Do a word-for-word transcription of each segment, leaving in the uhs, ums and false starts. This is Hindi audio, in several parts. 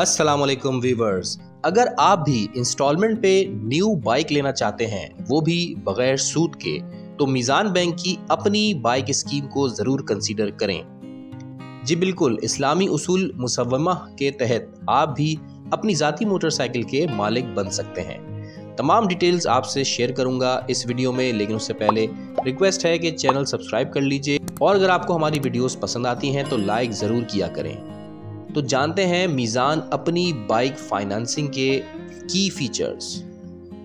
अस्सलामुअलैकुम व्यूवर्स। अगर आप भी इंस्टॉलमेंट पे न्यू बाइक लेना चाहते हैं, वो भी बगैर सूद के, तो मीज़ान बैंक की अपनी बाइक स्कीम को ज़रूर कंसीडर करें। जी बिल्कुल, इस्लामी उसूल मुसव्वमा के तहत आप भी अपनी ज़ाती मोटरसाइकिल के मालिक बन सकते हैं। तमाम डिटेल्स आपसे शेयर करूंगा इस वीडियो में, लेकिन उससे पहले रिक्वेस्ट है कि चैनल सब्सक्राइब कर लीजिए और अगर आपको हमारी वीडियोज़ पसंद आती हैं तो लाइक ज़रूर किया करें। तो जानते हैं मीज़ान अपनी बाइक फाइनेंसिंग के की फीचर्स।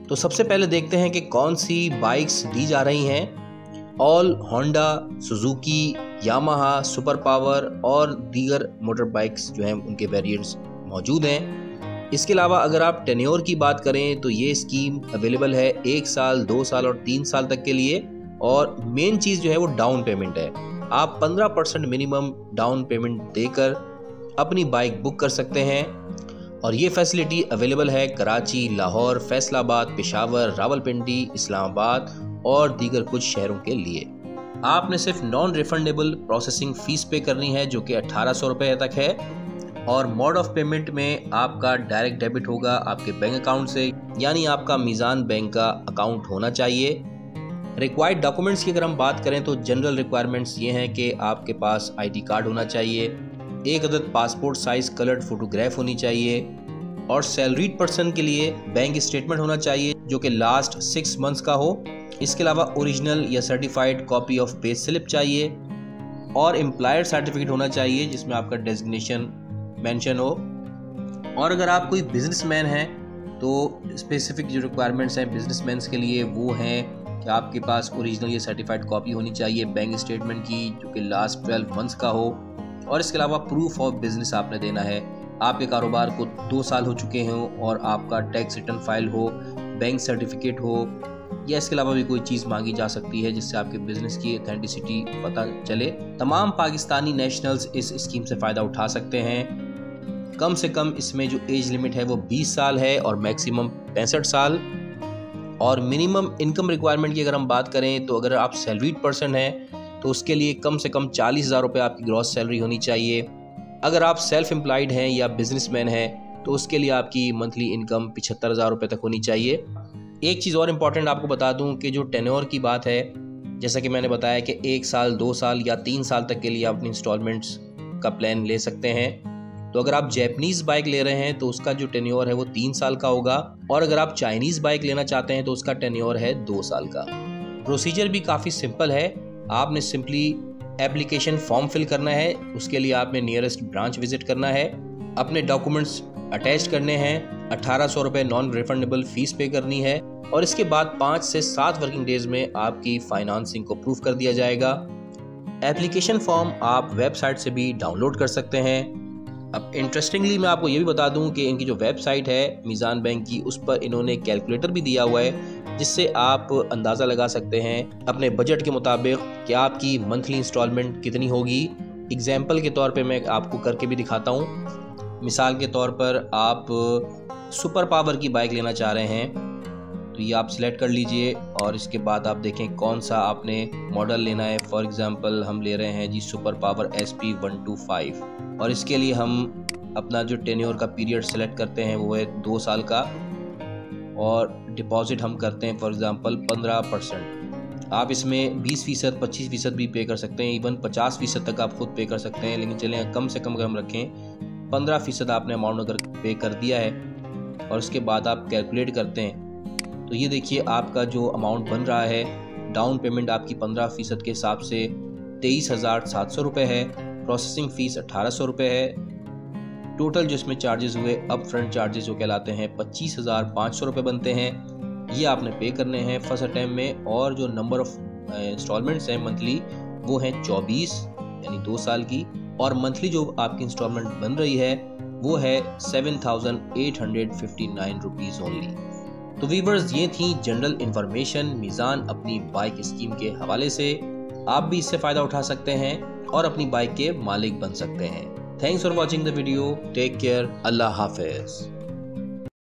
तो सबसे पहले देखते हैं कि कौन सी बाइक्स दी जा रही हैं। All, Honda, Suzuki, Yamaha, super power और दीगर मोटर बाइक्स जो हैं उनके वेरिएंट्स मौजूद हैं। इसके अलावा अगर आप टेन्योर की बात करें तो ये स्कीम अवेलेबल है एक साल, दो साल और तीन साल तक के लिए। और मेन चीज़ जो है वो डाउन पेमेंट है। आप पंद्रह परसेंट मिनिमम डाउन पेमेंट देकर अपनी बाइक बुक कर सकते हैं और ये फैसिलिटी अवेलेबल है कराची, लाहौर, फैसलाबाद, पेशावर, रावलपिंडी, इस्लामाबाद और दीगर कुछ शहरों के लिए। आपने सिर्फ नॉन रिफंडेबल प्रोसेसिंग फ़ीस पे करनी है जो कि अट्ठारह सौ रुपये तक है और मोड ऑफ पेमेंट में आपका डायरेक्ट डेबिट होगा आपके बैंक अकाउंट से, यानी आपका मीज़ान बैंक का अकाउंट होना चाहिए। रिक्वायर्ड डॉक्यूमेंट्स की अगर हम बात करें तो जनरल रिक्वायरमेंट्स ये हैं कि आपके पास आई डी कार्ड होना चाहिए, एक अदद पासपोर्ट साइज कलर्ड फोटोग्राफ होनी चाहिए और सैलरीड पर्सन के लिए बैंक स्टेटमेंट होना चाहिए जो कि लास्ट सिक्स मंथ्स का हो। इसके अलावा ओरिजिनल या certified copy of pay slip चाहिए और एम्प्लायर सर्टिफिकेट होना चाहिए जिसमें आपका डेजिग्नेशन मेंशन हो। और अगर आप कोई बिजनेसमैन हैं तो स्पेसिफिक जो रिक्वायरमेंट्स हैं बिजनेसमैन के लिए वो हैं कि आपके पास ओरिजिनल या सर्टिफाइड कॉपी होनी चाहिए बैंक स्टेटमेंट की जो कि लास्ट ट्वेल्व मंथ्स का हो और इसके अलावा प्रूफ ऑफ बिजनेस आपने देना है, आपके कारोबार को दो साल हो चुके हों और आपका टैक्स रिटर्न फाइल हो, बैंक सर्टिफिकेट हो या इसके अलावा भी कोई चीज़ मांगी जा सकती है जिससे आपके बिजनेस की ऑथेंटिसिटी पता चले। तमाम पाकिस्तानी नेशनल्स इस स्कीम से फ़ायदा उठा सकते हैं। कम से कम इसमें जो एज लिमिट है वो बीस साल है और मैक्सिमम पैंसठ साल। और मिनिमम इनकम रिक्वायरमेंट की अगर हम बात करें तो अगर आप सैलरीड पर्सन हैं तो उसके लिए कम से कम चालीस हज़ार रुपये आपकी ग्रॉस सैलरी होनी चाहिए। अगर आप सेल्फ एम्प्लॉयड हैं या बिजनेसमैन हैं तो उसके लिए आपकी मंथली इनकम पचहत्तर हज़ार रुपये तक होनी चाहिए। एक चीज़ और इम्पॉर्टेंट आपको बता दूं कि जो टेन्योर की बात है, जैसा कि मैंने बताया कि एक साल, दो साल या तीन साल तक के लिए आप अपनी इंस्टॉलमेंट्स का प्लान ले सकते हैं। तो अगर आप जैपनीज़ बाइक ले रहे हैं तो उसका जो टेन्योर है वो तीन साल का होगा और अगर आप चाइनीज़ बाइक लेना चाहते हैं तो उसका टेन्योर है दो साल का। प्रोसीजर भी काफ़ी सिंपल है। आपने सिंपली एप्लीकेशन फॉर्म फिल करना है, उसके लिए आपने नियरेस्ट ब्रांच विजिट करना है, अपने डॉक्यूमेंट्स अटैच करने हैं, अठारह सौ रुपये नॉन रिफंडेबल फ़ीस पे करनी है और इसके बाद पाँच से सात वर्किंग डेज में आपकी फाइनेंसिंग को अप्रूव कर दिया जाएगा। एप्लीकेशन फॉर्म आप वेबसाइट से भी डाउनलोड कर सकते हैं। अब इंटरेस्टिंगली मैं आपको ये भी बता दूं कि इनकी जो वेबसाइट है मीज़ान बैंक की, उस पर इन्होंने कैलकुलेटर भी दिया हुआ है जिससे आप अंदाज़ा लगा सकते हैं अपने बजट के मुताबिक कि आपकी मंथली इंस्टॉलमेंट कितनी होगी। एग्जाम्पल के तौर पे मैं आपको करके भी दिखाता हूँ। मिसाल के तौर पर आप सुपर पावर की बाइक लेना चाह रहे हैं तो ये आप सिलेक्ट कर लीजिए और इसके बाद आप देखें कौन सा आपने मॉडल लेना है। फॉर एग्जांपल हम ले रहे हैं जी super power S P one two five और इसके लिए हम अपना जो टेन्योर का पीरियड सेलेक्ट करते हैं वो है दो साल का और डिपॉजिट हम करते हैं फॉर एग्जांपल पंद्रह परसेंट। आप इसमें बीस फीसद, पच्चीस फीसद भी पे कर सकते हैं, इवन पचास फीसद तक आप खुद पे कर सकते हैं, लेकिन चलें कम से कम अगर हम रखें पंद्रह फीसद आपने अमाउंट अगर पे कर दिया है और उसके बाद आप कैलकुलेट करते हैं तो ये देखिए आपका जो अमाउंट बन रहा है, डाउन पेमेंट आपकी पंद्रह फ़ीसद के हिसाब से तेईस हज़ार सात सौ रुपये है, प्रोसेसिंग फ़ीस अट्ठारह सौ रुपये है, टोटल जो इसमें चार्जेस हुए अप फ्रंट चार्जेस जो कहलाते हैं पच्चीस हज़ार पाँच सौ रुपये बनते हैं। ये आपने पे करने हैं फर्स्ट अटैम्प में और जो नंबर ऑफ़ इंस्टॉलमेंट्स हैं मंथली वो हैं चौबीस, यानी दो साल की, और मंथली जो आपकी इंस्टॉलमेंट बन रही है वो है seven thousand eight hundred fifty nine rupees only. तो वीवर्स, ये थी जनरल इन्फॉर्मेशन मीज़ान अपनी बाइक स्कीम के हवाले से। आप भी इससे फ़ायदा उठा सकते हैं और अपनी बाइक के मालिक बन सकते हैं। Thanks for watching the video. Take care. अल्लाह हाफिज़।